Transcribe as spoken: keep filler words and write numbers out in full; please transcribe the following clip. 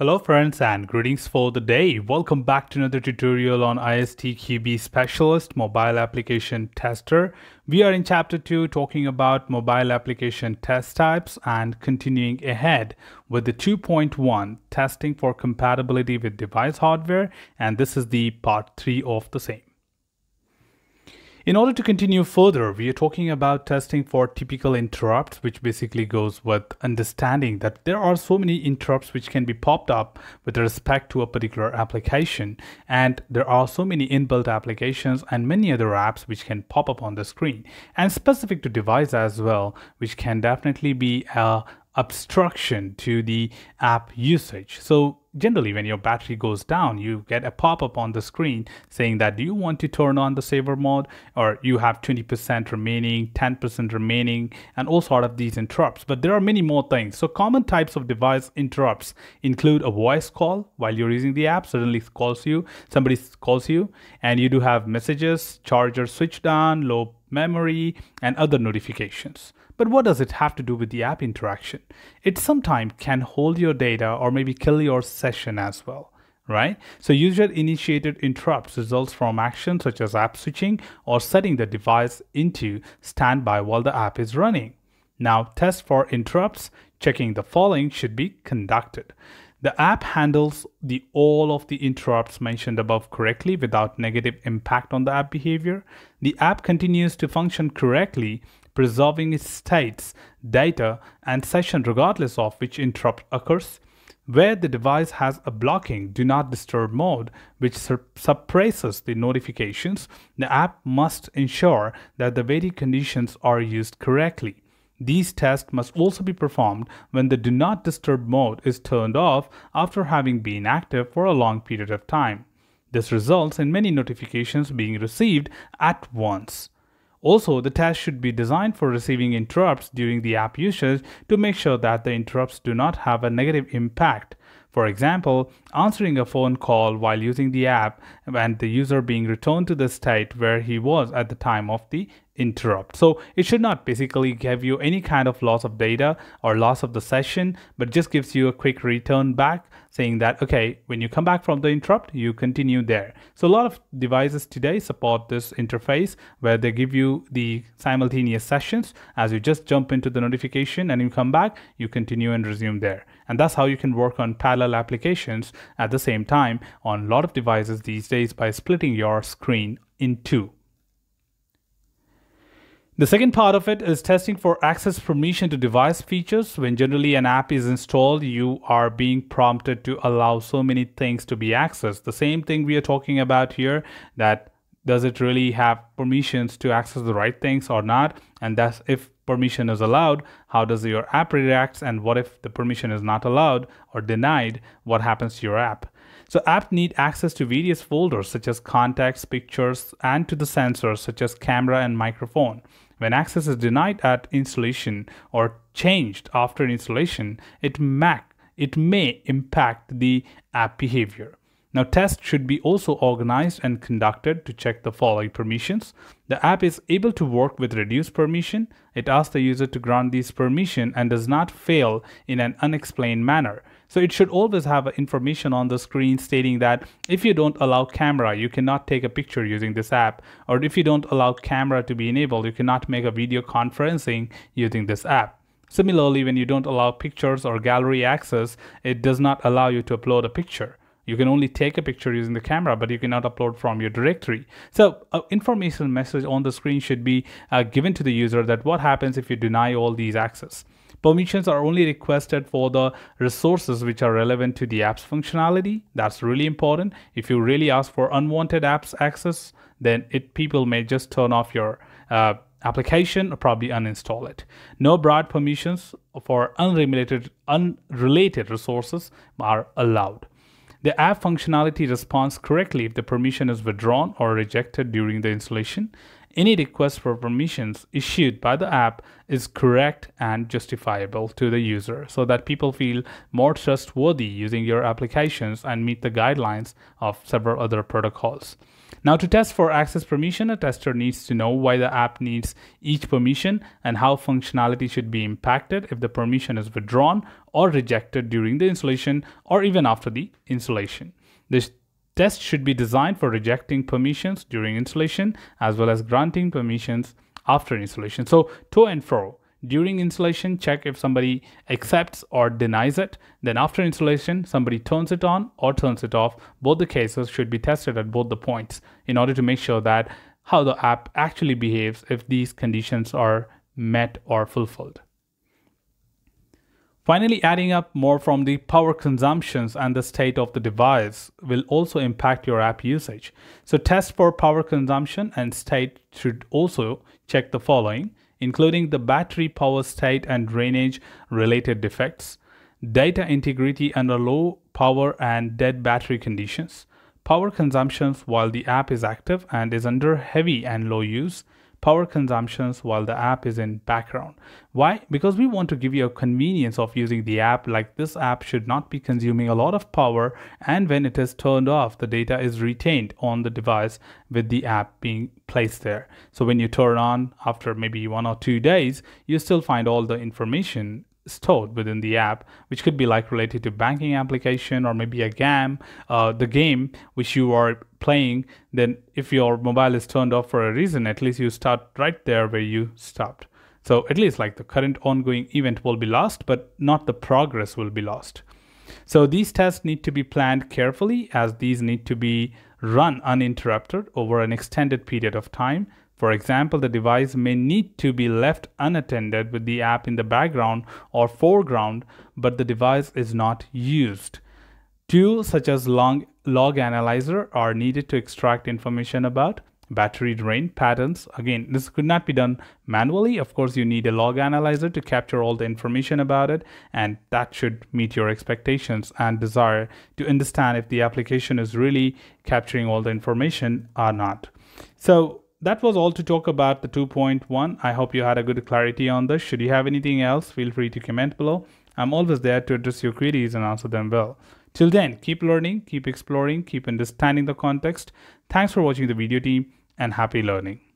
Hello friends and greetings for the day. Welcome back to another tutorial on I S T Q B Specialist Mobile Application Tester. We are in chapter two talking about mobile application test types and continuing ahead with the two point one testing for compatibility with device hardware, and this is the part three of the same. In order to continue further, we are talking about testing for typical interrupts, which basically goes with understanding that there are so many interrupts which can be popped up with respect to a particular application, and there are so many inbuilt applications and many other apps which can pop up on the screen, and specific to device as well, which can definitely be a obstruction to the app usage. So generally when your battery goes down, you get a pop-up on the screen saying that do you want to turn on the saver mode, or you have twenty percent remaining, ten percent remaining, and all sort of these interrupts. But there are many more things. So common types of device interrupts include a voice call while you're using the app. Suddenly calls you, somebody calls you, and you do have messages, charger switch down, low memory, and other notifications. But what does it have to do with the app interaction? It sometimes can hold your data or maybe kill your session as well, right? So user-initiated interrupts results from actions such as app switching or setting the device into standby while the app is running. Now, test for interrupts, checking the following should be conducted. The app handles the all of the interrupts mentioned above correctly without negative impact on the app behavior. The app continues to function correctly, preserving its states, data, and session regardless of which interrupt occurs. Where the device has a blocking do not disturb mode which suppresses the notifications, the app must ensure that the waiting conditions are used correctly. These tests must also be performed when the do not disturb mode is turned off after having been active for a long period of time. This results in many notifications being received at once. Also, the test should be designed for receiving interrupts during the app usage to make sure that the interrupts do not have a negative impact. For example, answering a phone call while using the app and the user being returned to the state where he was at the time of the interrupt. So it should not basically give you any kind of loss of data or loss of the session, but just gives you a quick return back saying that, okay, when you come back from the interrupt, you continue there. So a lot of devices today support this interface where they give you the simultaneous sessions. As you just jump into the notification and you come back, you continue and resume there. And that's how you can work on parallel applications at the same time on a lot of devices these days by splitting your screen in two. The second part of it is testing for access permission to device features. When generally an app is installed, you are being prompted to allow so many things to be accessed. The same thing we are talking about here, that does it really have permissions to access the right things or not? And that's if permission is allowed, how does your app react? And what if the permission is not allowed or denied? What happens to your app? So apps need access to various folders such as contacts, pictures, and to the sensors such as camera and microphone. When access is denied at installation or changed after installation, it may, it may impact the app behavior. Now, tests should be also organized and conducted to check the following permissions. The app is able to work with reduced permission. It asks the user to grant these permission and does not fail in an unexplained manner. So it should always have information on the screen stating that if you don't allow camera, you cannot take a picture using this app, or if you don't allow camera to be enabled, you cannot make a video conferencing using this app. Similarly, when you don't allow pictures or gallery access, it does not allow you to upload a picture. You can only take a picture using the camera, but you cannot upload from your directory. So an informational message on the screen should be uh, given to the user that what happens if you deny all these access. Permissions are only requested for the resources which are relevant to the app's functionality. That's really important. If you really ask for unwanted apps access, then it people may just turn off your uh, application or probably uninstall it. No broad permissions for unrelated, unrelated resources are allowed. The app functionality responds correctly if the permission is withdrawn or rejected during the installation. Any request for permissions issued by the app is correct and justifiable to the user, so that people feel more trustworthy using your applications and meet the guidelines of several other protocols. Now, to test for access permission, a tester needs to know why the app needs each permission and how functionality should be impacted if the permission is withdrawn or rejected during the installation or even after the installation. This test should be designed for rejecting permissions during installation as well as granting permissions after installation. So to and fro. During installation, check if somebody accepts or denies it. Then after installation, somebody turns it on or turns it off. Both the cases should be tested at both the points in order to make sure that how the app actually behaves if these conditions are met or fulfilled. Finally, adding up more from the power consumptions and the state of the device will also impact your app usage. So test for power consumption and state should also check the following, including the battery power state and drainage related defects, data integrity under low power and dead battery conditions, power consumptions while the app is active and is under heavy and low use, power consumptions while the app is in background. Why? Because we want to give you a convenience of using the app, like this app should not be consuming a lot of power, and when it is turned off, the data is retained on the device with the app being placed there. So when you turn on after maybe one or two days, you still find all the information stored within the app, which could be like related to banking application or maybe a game, uh, the game which you are playing. Then if your mobile is turned off for a reason, at least you start right there where you stopped. So at least like the current ongoing event will be lost, but not the progress will be lost. So these tests need to be planned carefully, as these need to be run uninterrupted over an extended period of time. For example, the device may need to be left unattended with the app in the background or foreground, but the device is not used. Tools such as log, log analyzer are needed to extract information about battery drain patterns. Again, this could not be done manually. Of course, you need a log analyzer to capture all the information about it, and that should meet your expectations and desire to understand if the application is really capturing all the information or not. So that was all to talk about the two point one. I hope you had a good clarity on this. Should you have anything else, feel free to comment below. I'm always there to address your queries and answer them well. Till then, keep learning, keep exploring, keep understanding the context. Thanks for watching the video team, and happy learning.